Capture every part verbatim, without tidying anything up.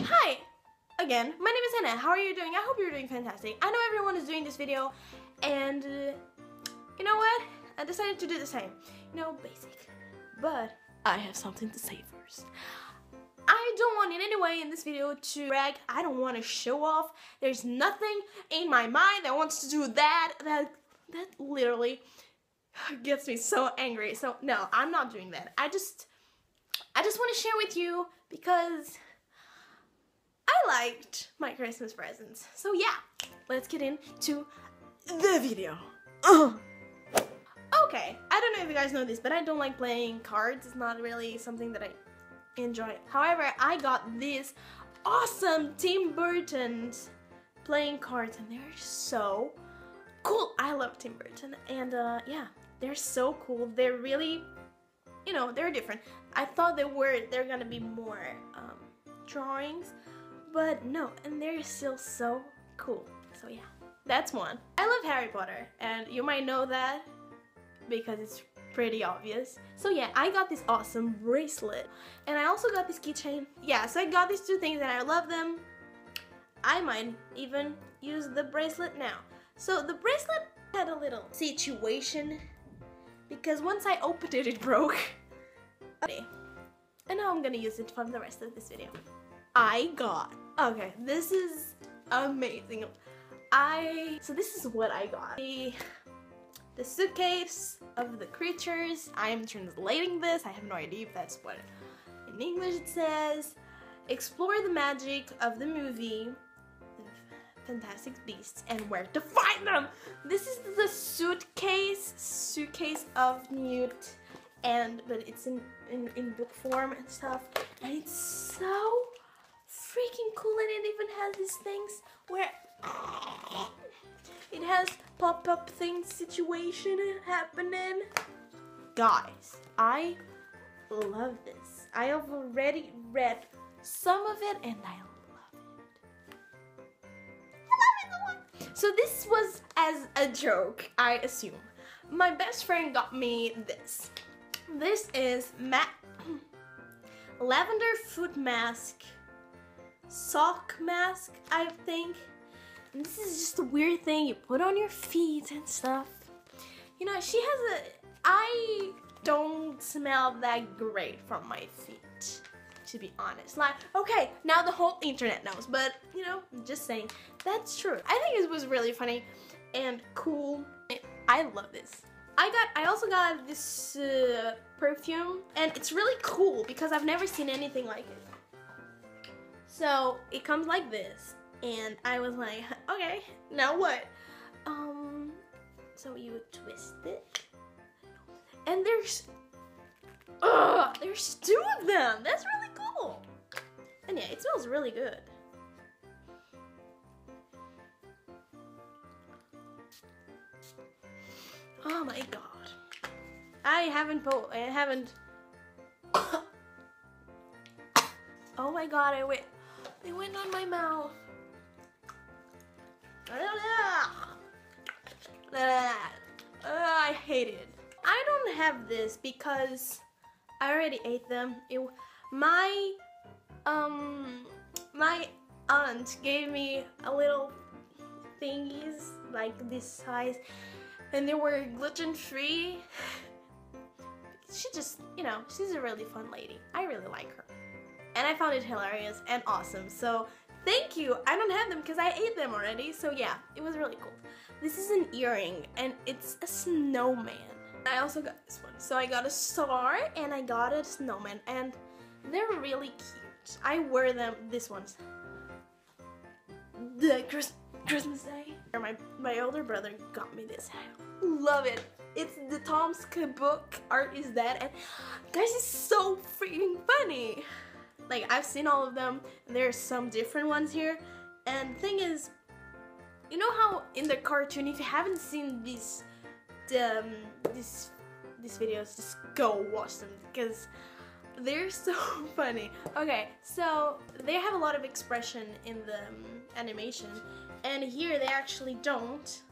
Hi! Again, my name is Hannah. How are you doing? I hope you're doing fantastic. I know everyone is doing this video, and uh, you know what? I decided to do the same. You know, basic. But I have something to say first. I don't want in any way in this video to brag. I don't want to show off. There's nothing in my mind that wants to do that. That, that literally gets me so angry. So no, I'm not doing that. I just, I just want to share with you because I liked my Christmas presents. So yeah, let's get into the video. Ugh. Okay, I don't know if you guys know this, but I don't like playing cards. It's not really something that I enjoy. However, I got these awesome Tim Burton's playing cards, and they're so cool. I love Tim Burton, and uh, yeah, they're so cool. They're really, you know, they're different. I thought they were they're gonna be more um, drawings, but no, and they're still so cool. So yeah, that's one. I love Harry Potter, and you might know that because it's pretty obvious. So yeah, I got this awesome bracelet, and I also got this keychain. Yeah, so I got these two things and I love them. I might even use the bracelet now. So the bracelet had a little situation because once I opened it, it broke. Okay, and now I'm gonna use it for the rest of this video. I got, okay, this is amazing. I, so this is what I got. The, The suitcase of the creatures. I am translating this. I have no idea if that's what in English it says. Explore the magic of the movie Fantastic Beasts and Where to Find Them. This is the suitcase suitcase of Newt, and but it's in, in, in book form and stuff, and it's so freaking cool, and it even has these things where it has pop-up thing situation happening. Guys, I love this. I have already read some of it and I love it. I love it so much. So this was as a joke, I assume. My best friend got me this. This is ma lavender foot mask, sock mask, I think. And this is just a weird thing you put on your feet and stuff. You know, she has a... I don't smell that great from my feet, to be honest. Like, okay, now the whole internet knows, but, you know, just saying. That's true. I think it was really funny and cool. I love this. I got, I also got this uh, perfume, and it's really cool because I've never seen anything like it. So, it comes like this. And I was like, okay, now what? Um, so you would twist it. And there's, ugh, there's two of them. That's really cool. And yeah, it smells really good. Oh my God. I haven't, po I haven't. Oh my God, I went, it went on my mouth. I hate it. I don't have this because I already ate them. It, my um my aunt gave me a little thingies like this size, and they were gluten-free. She just, you know, she's a really fun lady. I really like her, and I found it hilarious and awesome. So thank you. I don't have them because I ate them already, so yeah, it was really cool. This is an earring, and it's a snowman. I also got this one. So I got a star, and I got a snowman, and they're really cute. I wear them, this one's the Chris Christmas Day. My, my older brother got me this. I love it. It's the Tom's book, Art Is Dead, and guys, it's so freaking funny. Like, I've seen all of them, and there's some different ones here, and the thing is, you know how in the cartoon, if you haven't seen these, the, um, these, these videos, just go watch them, because they're so funny. Okay, so they have a lot of expression in the um, animation, and here they actually don't.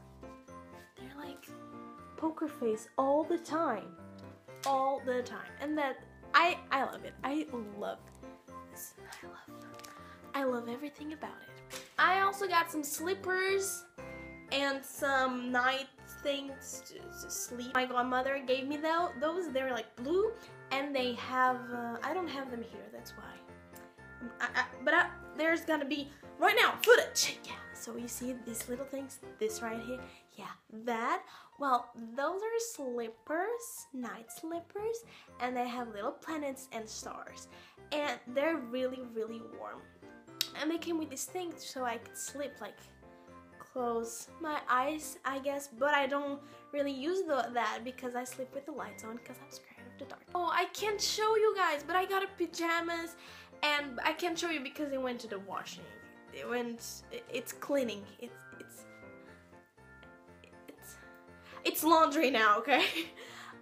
They're like poker face all the time, all the time, and that, I, I love it, I love it. I love them. I love everything about it. I also got some slippers and some night things to, to sleep. My godmother gave me those. They're like blue and they have, uh, I don't have them here, that's why. I, I, but I, there's gonna be, right now, footage! Yeah, so you see these little things, this right here, yeah, that. Well, those are slippers, night slippers, and they have little planets and stars. And they're really, really warm. And they came with this thing so I could sleep, like, close my eyes, I guess, but I don't really use the, that because I sleep with the lights on because I'm scared of the dark. Oh, I can't show you guys, but I got a pajamas. And I can't show you because it went to the washing. It went. It's cleaning. It's it's it's it's laundry now. Okay.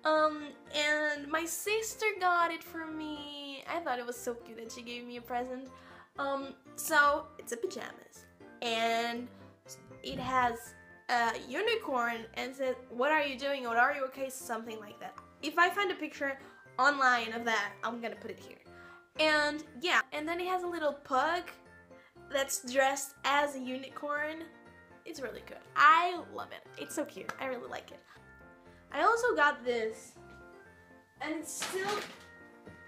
Um. And my sister got it for me. I thought it was so cute that she gave me a present. Um. So it's a pajamas, and it has a unicorn and says, "What are you doing? What are you okay?" Something like that. If I find a picture online of that, I'm gonna put it here. And yeah, and then it has a little pug that's dressed as a unicorn. It's really good. I love it. It's so cute. I really like it. I also got this, and it's still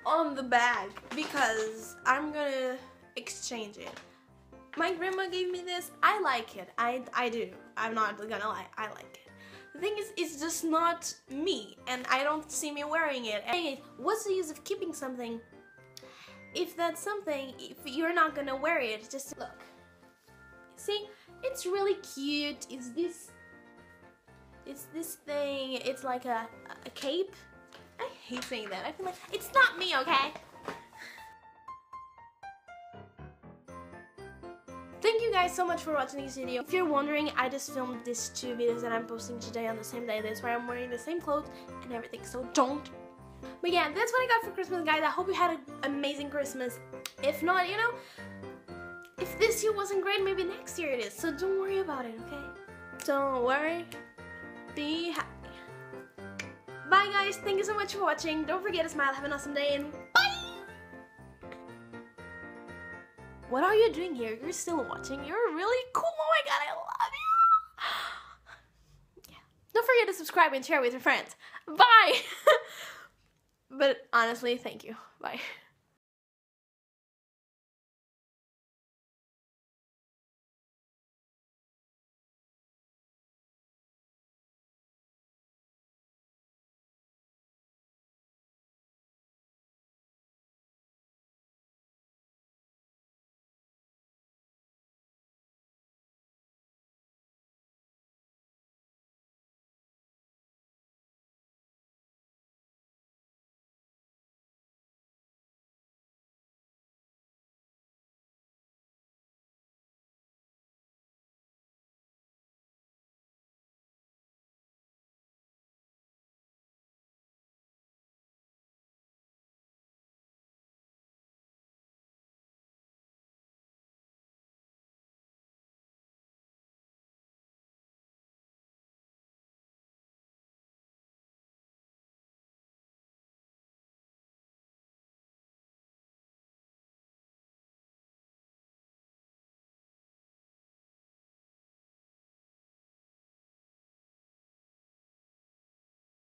on the bag because I'm gonna exchange it. My grandma gave me this. I like it. I, I do. I'm not gonna lie. I like it. The thing is, it's just not me, and I don't see me wearing it. And what's the use of keeping something if that's something, if you're not gonna wear it? Just look. See, it's really cute. It's this, it's this thing. It's like a, a cape. I hate saying that. I feel like it's not me, okay? Thank you guys so much for watching this video. If you're wondering, I just filmed these two videos that I'm posting today on the same day. That's why I'm wearing the same clothes and everything, so don't. But yeah, that's what I got for Christmas, guys. I hope you had an amazing Christmas. If not, you know, if this year wasn't great, maybe next year it is. So don't worry about it, okay? Don't worry. Be happy. Bye, guys. Thank you so much for watching. Don't forget to smile. Have an awesome day, and bye! What are you doing here? You're still watching. You're really cool. Oh my god, I love you! Yeah. Don't forget to subscribe and share with your friends. Bye! But honestly, thank you. Bye.